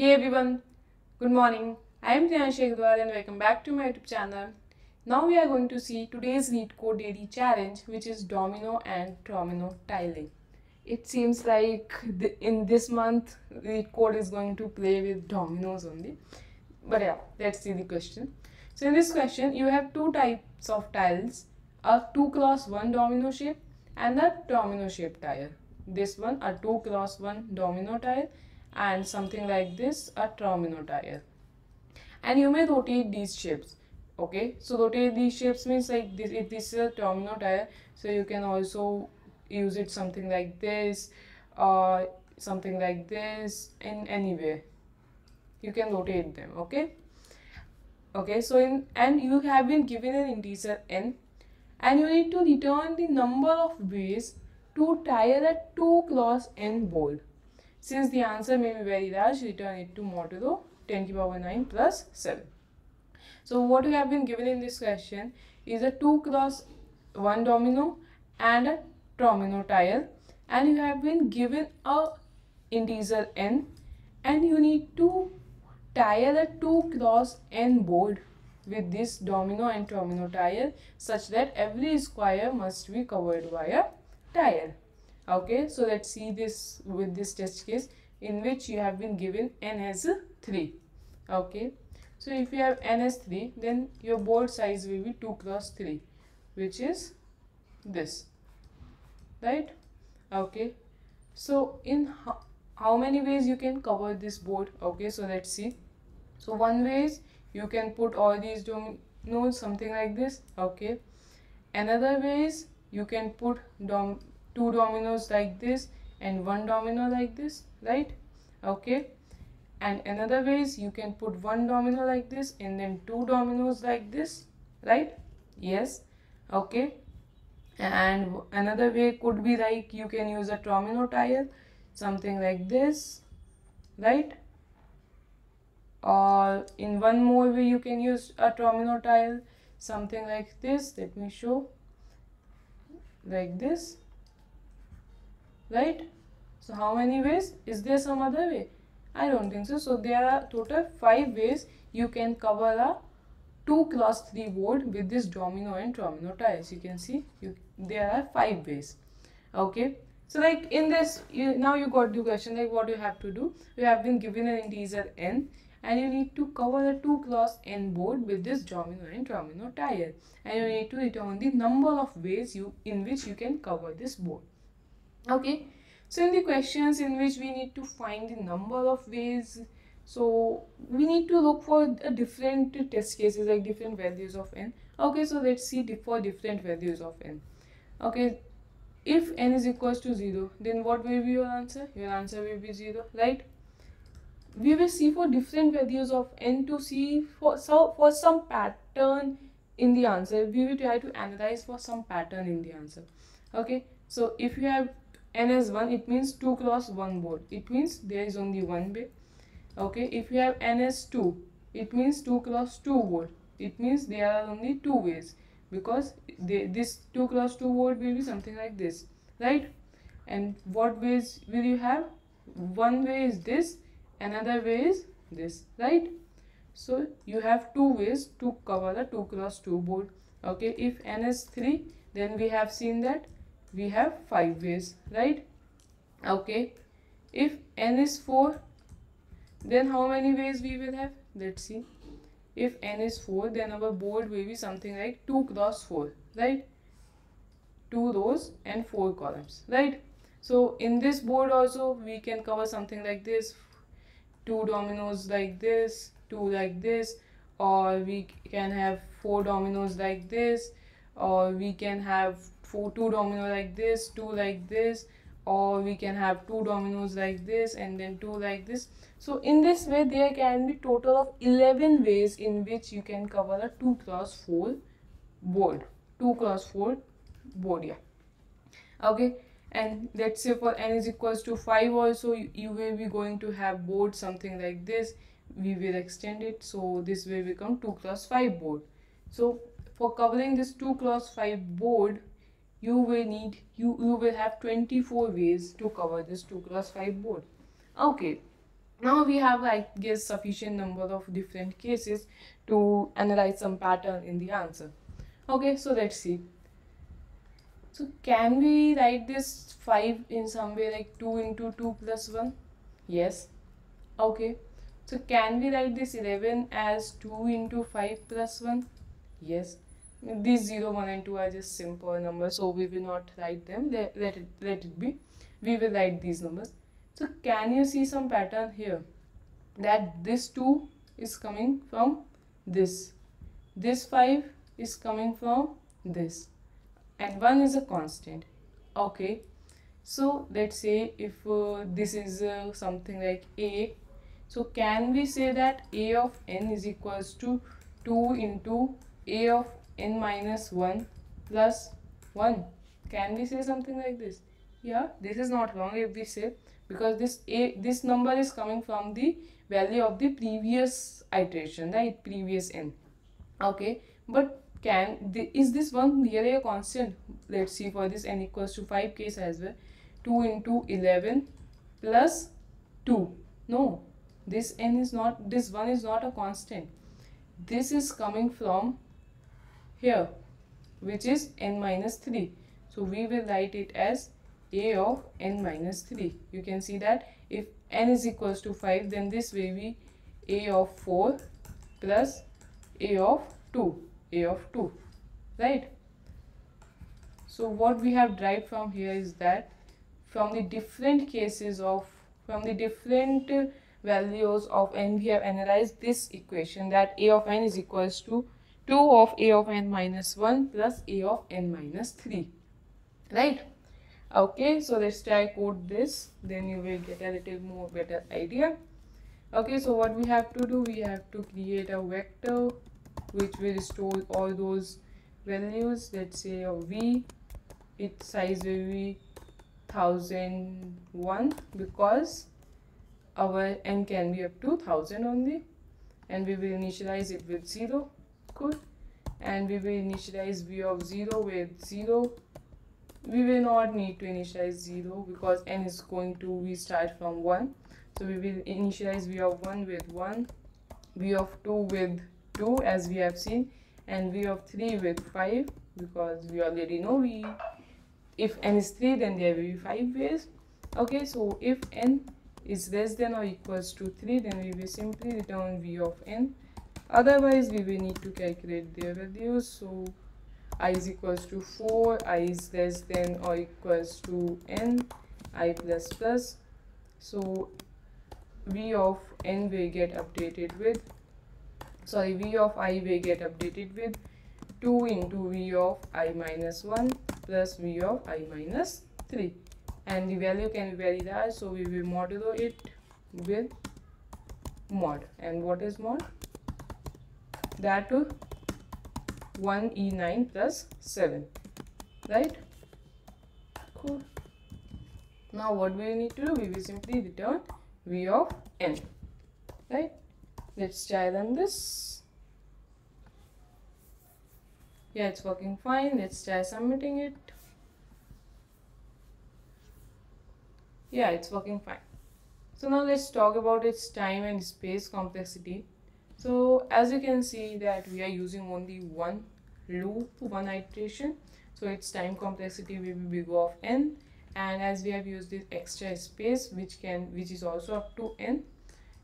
Hey everyone, good morning. I am Tanya Shekhdwar and welcome back to my YouTube channel. Now we are going to see today's LeetCode daily challenge, which is Domino and Tromino tiling. It seems like in this month LeetCode is going to play with dominoes only. But yeah, let's see the question. So in this question, you have two types of tiles: a 2-cross-1 domino shape and a Tromino shape tile. This one a 2-cross-1 domino tile, and something like this a Tromino tile. And you may rotate these shapes. Okay, so rotate these shapes means like this. If this is a Tromino tile, so you can also use it something like this, something like this. In any way you can rotate them. Okay, so and you have been given an integer n, and you need to return the number of ways to tile a 2-cross-n board. Since the answer may be very large, return it to modulo 10^9 + 7. So what we have been given in this question is a 2-cross-1 domino and a Tromino tile, and you have been given a integer n, and you need to tile a 2-cross-n board with this domino and Tromino tile such that every square must be covered by a tile. Okay, so let's see this with this test case in which you have been given n as 3. Okay, so if you have n as 3, then your board size will be 2-cross-3, which is this, right? Okay, so in how many ways you can cover this board? Okay, so let's see. So one way is you can put all these dominoes something like this. Okay, another way is you can put two dominoes like this and one domino like this, right? Okay, and another way is you can put one domino like this and then two dominoes like this, right? Yes. Okay, and another way could be like you can use a Tromino tile something like this, right? Or in one more way you can use a Tromino tile something like this. Let me show, like this, right? So how many ways? Is there some other way? I don't think so. So there are total 5 ways you can cover a 2-cross-3 board with this domino and Tromino tiles. You can see there are 5 ways. Okay, so like in this, now you got the question, like what you have to do. You have been given an integer n, and you need to cover a 2-cross-n board with this domino and Tromino tile, and you need to return the number of ways in which you can cover this board. Okay, so in the questions in which we need to find the number of ways, so we need to look for a different test cases, like different values of n. Okay, so let's see for different values of n. Okay, if n is equals to 0, then what will be your answer? Your answer will be 0, right? We will see for different values of n to see for some pattern in the answer. We will try to analyze for some pattern in the answer. Okay, so if you have n as 1, it means 2-cross-1 board. It means there is only one way. Okay, if you have n as 2, it means 2-cross-2 board. It means there are only 2 ways, because this 2-cross-2 board will be something like this, right? And what ways will you have? One way is this, another way is this, right? So you have 2 ways to cover the 2-cross-2 board. Okay, if n is 3, then we have seen that we have 5 ways, right? Okay, if n is 4, then how many ways we will have? Let's see. If n is 4, then our board will be something like 2-cross-4, right? 2 rows and 4 columns, right? So in this board also we can cover something like this, 2 dominoes like this, 2 like this, or we can have 4 dominoes like this, or we can have 2 domino like this, 2 like this, or we can have 2 dominoes like this and then 2 like this. So in this way there can be total of 11 ways in which you can cover a 2-cross-4 board. 2-cross-4 board, yeah. Okay, and let's say for n is equals to 5 also, you will be going to have board something like this. We will extend it, so this will become 2-cross-5 board. So for covering this 2-cross-5 board, you will have 24 ways to cover this 2-cross-5 board. Okay, Now we have, I guess, sufficient number of different cases to analyze some pattern in the answer. Okay, so let's see. So can we write this 5 in some way, like 2 into 2 plus 1? Yes. Okay. So can we write this 11 as 2 into 5 plus 1? Yes. These 0, 1 and 2 are just simple numbers, so we will not write them. Let it be. We will write these numbers. So can you see some pattern here? That this 2 is coming from this. This 5 is coming from this. And 1 is a constant. Okay. So let's say if this is something like A. So can we say that A of n is equals to 2 into A of n minus 1 plus 1? Can we say something like this? Yeah, this is not wrong if we say, because this number is coming from the value of the previous iteration, right? Previous n. Okay, but is this one really a constant? Let's see for this n equals to 5 case as well. 2 into 11 plus 2. No, this n is not, this 1 is not a constant. This is coming from here, which is n minus 3. So we will write it as A of n minus 3. You can see that if n is equals to 5, then this will be A of 4 plus A of 2. Right? So what we have derived from here is that from the different cases of, from the different values of n, we have analyzed this equation that A of n is equals to 2 of A of n minus 1 plus A of n minus 3. Right? Okay, so let's try code this, then you will get a little more better idea. Okay, so what we have to do, we have to create a vector which will store all those values. Let's say a v, its size will be 1001 because our n can be up to 1000 only, and we will initialize it with 0. Good. And we will initialize v of 0 with 0. We will not need to initialize 0 because n is going to be start from 1. So we will initialize v of 1 with 1, v of 2 with 2 as we have seen, and v of 3 with 5 because we already know if n is 3, then there will be 5 ways. Okay, so if n is less than or equals to 3, then we will simply return v of n. Otherwise, we will need to calculate their values. So I is equals to 4, I is less than or equals to n, I plus plus. So v of n will get updated with, sorry, v of I will get updated with 2 into v of I minus 1 plus v of I minus 3. And the value can be very large, so we will modulo it with mod. And what is mod? That 1e9 plus 7, right? Cool. Now what we need to do, we will simply return v of n, right? Let's try run this. Yeah, it's working fine. Let's try submitting it. Yeah, it's working fine. So now let's talk about its time and space complexity. So as you can see that we are using only one loop, one iteration. So its time complexity will be big O of n, and as we have used this extra space, which is also up to n,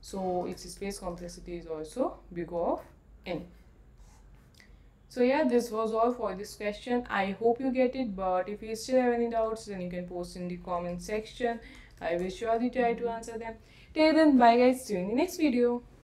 so its space complexity is also big O of n. So yeah, this was all for this question. I hope you get it, but if you still have any doubts, then you can post in the comment section. I will surely try to answer them. Till then, bye guys, see you in the next video.